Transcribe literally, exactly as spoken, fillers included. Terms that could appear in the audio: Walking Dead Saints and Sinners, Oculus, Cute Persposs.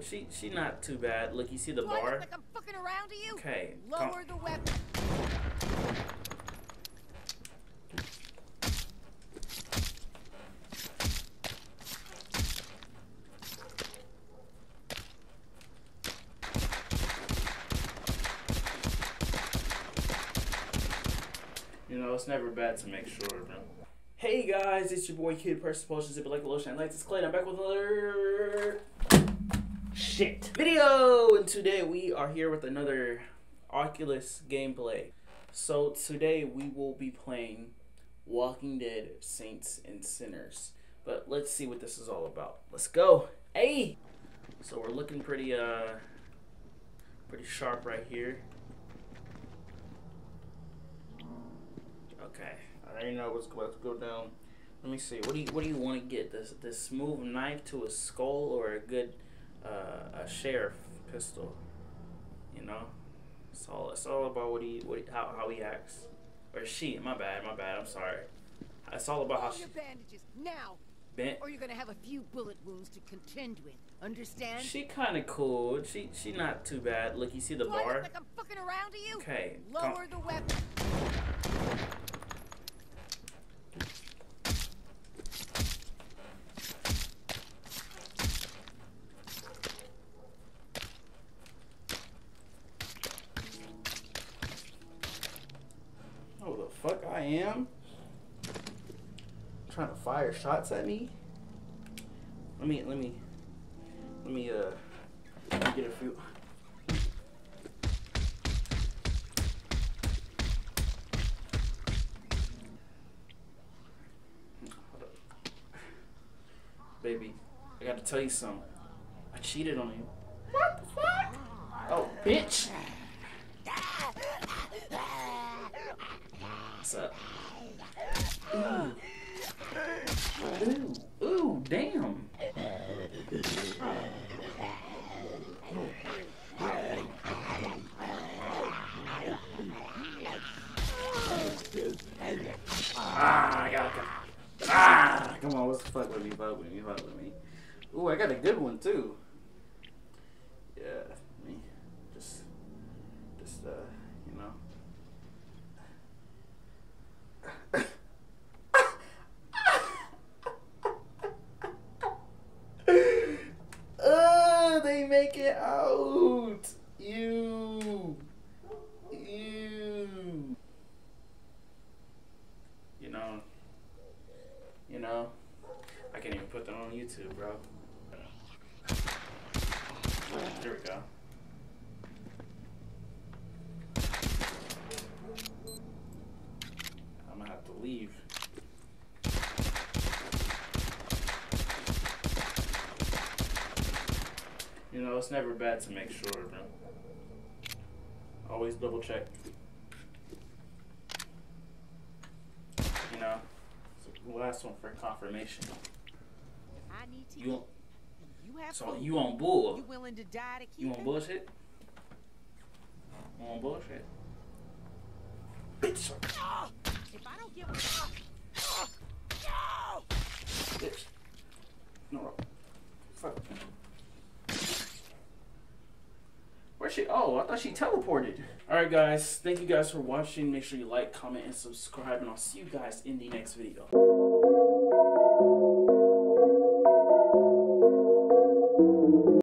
She she not too bad. Look, you see the Do bar? I look like I'm fucking around to you? Okay. Lower the weapon. You know, it's never bad to make sure, bro. Hey guys, it's your boy Cute Persposs. Zip it like a lotion. I like this clay. I'm back with another shit video, and today we are here with another Oculus gameplay. So today we will be playing Walking Dead Saints and Sinners, but let's see what this is all about. Let's go. Hey, so we're looking pretty uh pretty sharp right here. Okay, I already know what's about to go down. Let me see, what do you what do you want to get? This this smooth knife to a skull, or a good Uh, a sheriff pistol? You know, it's all it's all about what he what he, how how he acts, or she. My bad, my bad. I'm sorry. It's all about all how your she. Bandages now. Bent. Or you're gonna have a few bullet wounds to contend with. Understand? She kind of cool. She she not too bad. Look, you see the Do bar? I look like I'm fucking around to you? Okay. Lower the weapon. Fuck, I am trying to fire shots at me. Let me, let me, let me, uh, let me get a few. Hold up. Baby, I gotta tell you something. I cheated on you. What the fuck? Oh, bitch. What's up? Ooh. Ooh, ooh, damn. Ah, I got it. Ah, come on, what's the fuck with me, fuck with me, fuck with me. Ooh, I got a good one too. Yeah, let me just, just, uh, you know. Make it out. You. You. You know. You know. I can't even put them on YouTube, bro. Here we go. I'm gonna have to leave. You know, it's never bad to make sure, bro. Always double check. You know, it's the last one for confirmation. I need to you, you have so you on bull. You willing to die to keep You on bullshit? You on bullshit? Bitch. If I don't give a fuck. No. Bitch. No. Fuck. She, oh, I thought she teleported. Alright guys, thank you guys for watching. Make sure you like, comment, and subscribe, and I'll see you guys in the next video.